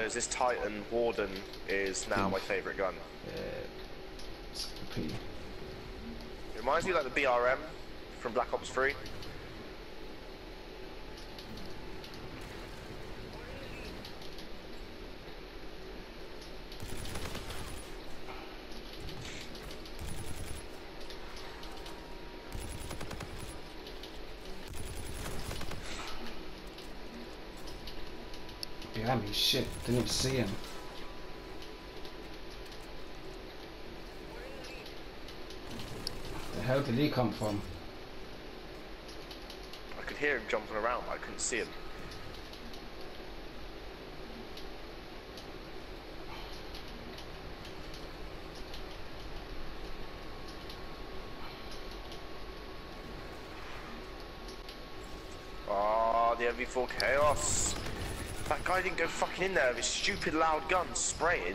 because this Titan Warden is now my favourite gun. It's pretty. It reminds me like the BRM from Black Ops 3. Damn, he shit, didn't even see him. The hell did he come from? I could hear him jumping around, but I couldn't see him. Oh, the MV4 chaos. That guy didn't go fucking in there with his stupid loud gun spraying.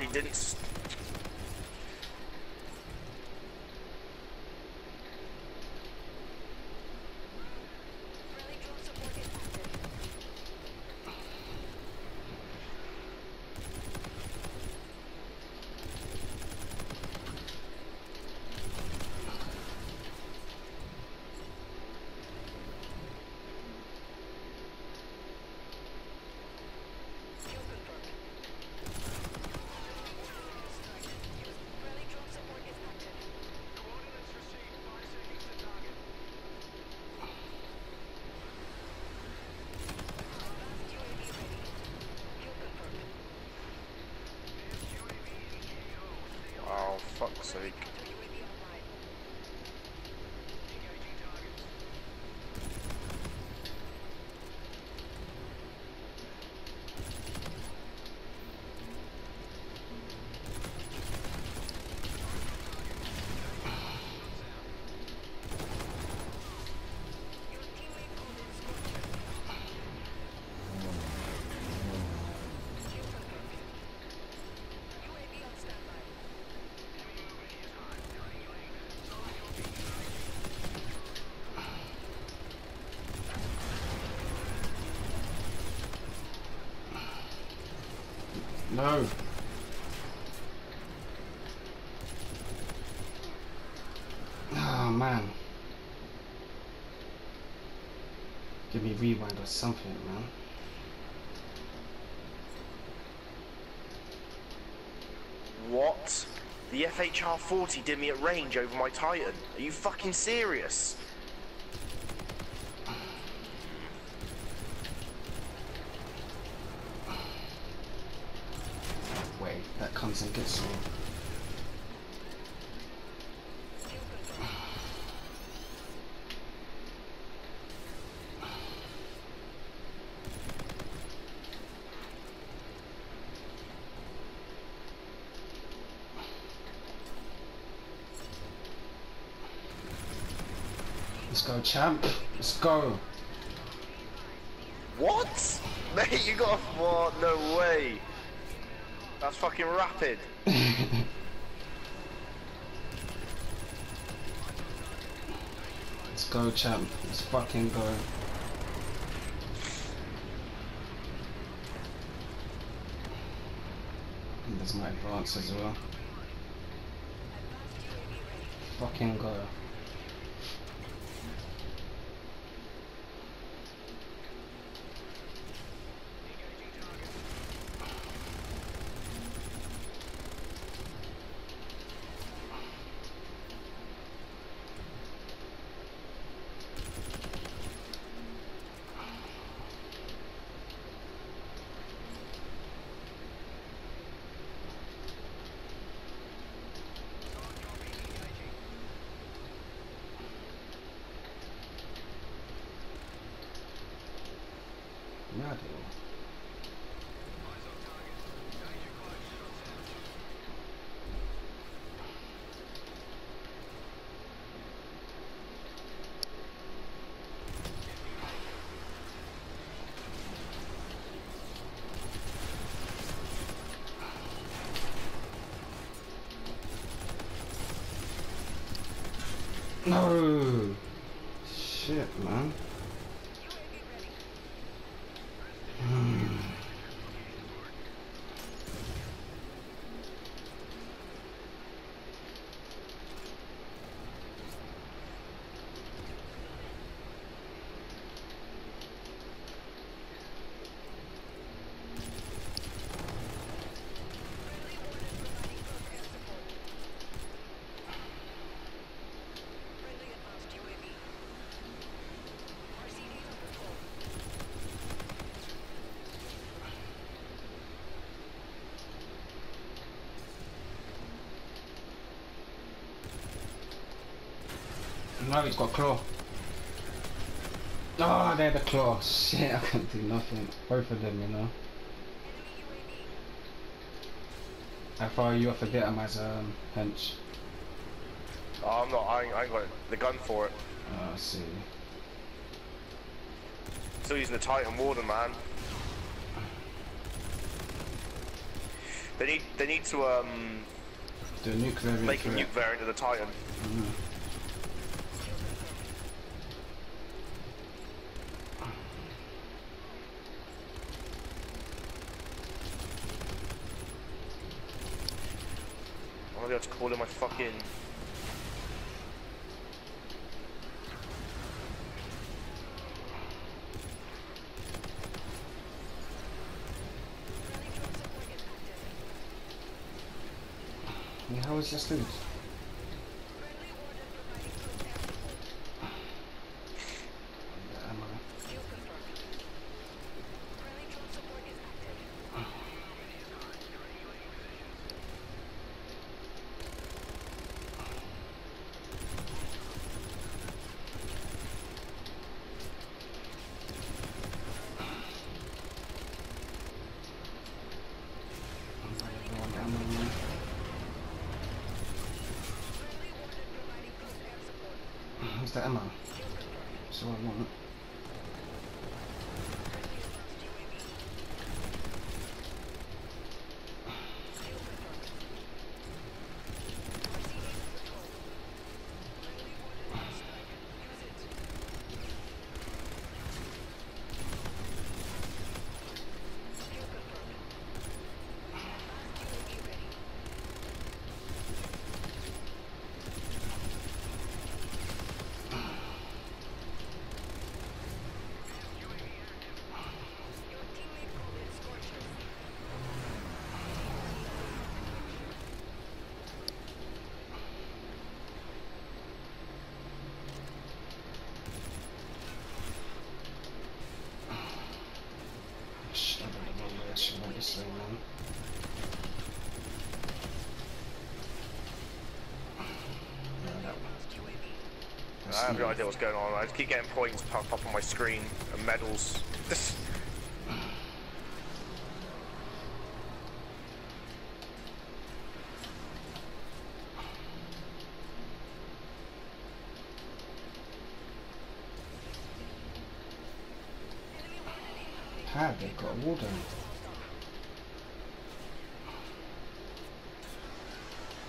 He didn't. So he no. Oh man. Give me a rewind or something, man. What? The FHR 40 did me at range over my Titan. Are you fucking serious? That comes and gets me. Let's go, champ. Let's go. What? Mate, you got a... What? No way. That's fucking rapid. Let's go, champ. Let's fucking go. And there's my advance as well. Fucking go. happened. No! Shit, man. No, he's got claw. Oh, they're the claw. Shit, I can't do nothing. Both of them, you know. How far are you off the datomizer, hench? Oh, I'm not. I ain't got the gun for it. Oh, I see. Still using the Titan Warden, man. They need to do a nuke variant. Make a nuke variant of the Titan. Mm. I'm gonna have to call in my fucking... How is this dude? The ammo, so I want. This thing, man. I have no idea what's going on. I just keep getting points pop up on my screen and medals. How have they got a warden?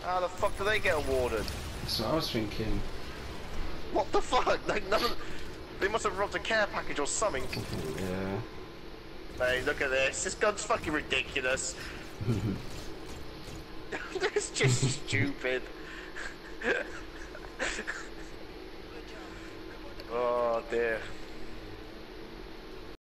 How the fuck do they get awarded? That's what I was thinking. What the fuck? Like, none of... They must have robbed a care package or something. Yeah. Hey, look at this. This gun's fucking ridiculous. It's just stupid. Oh dear.